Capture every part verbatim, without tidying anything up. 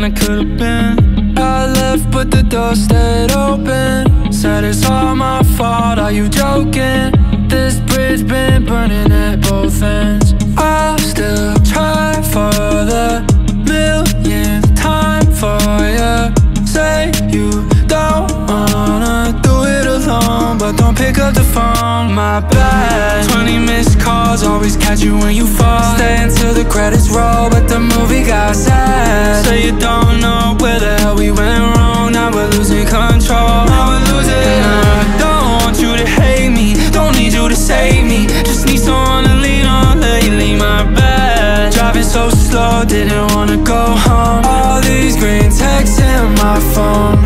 than I could've been. I left but the door stayed open. Said it's all my fault, are you joking? This bridge been burning at both ends. I'll still try for the millionth time for ya. Say you don't wanna do it alone, but don't pick up the phone, my bad. Twenty missed calls, always catch you when you fall. Stay until the credits roll, but the movie got sad. Say you don't know where the hell we went wrong. Now we're losing control, now we're losing. And I don't want you to hate me, don't need you to save me. Just need someone to lean on lately, my bad. Driving so slow, didn't wanna go home. All these green texts in my phone,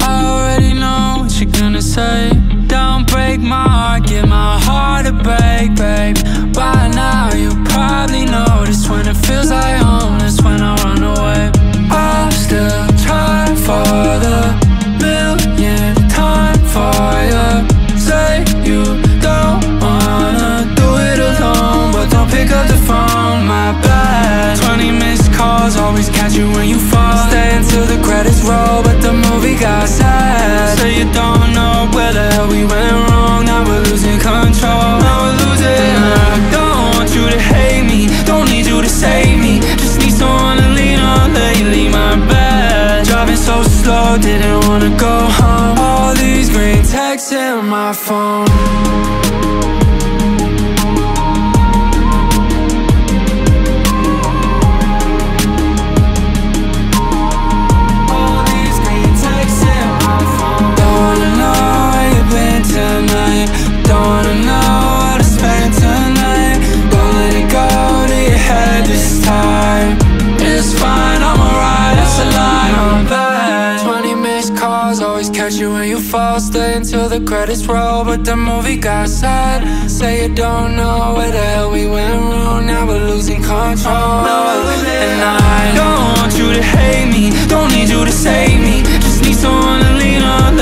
I already know what you're gonna say. Don't break my heart, give my heart a break, babe. By now you probably notice when it feels like home, that's when I run away. I'll still try for the millionth time for ya. Say you don't wanna do it alone, but don't pick up the phone, my bad. Twenty missed calls, always catch you when you fall. Stay until the credits roll, but the movie got sad. Say you don't know where the hell we went wrong. Now we're losing control, now we're losing. And I don't want you to hate me, don't need you to save me. Just need someone to lean on lately, my bad. Driving so slow, didn't wanna go home. All these green texts in my phone. Stay until the credits roll, but the movie got sad. Say you don't know where the hell we went wrong. Now we're losing control, now we're losing. And I don't want you to hate me, don't need you to save me. Just need someone to lean on.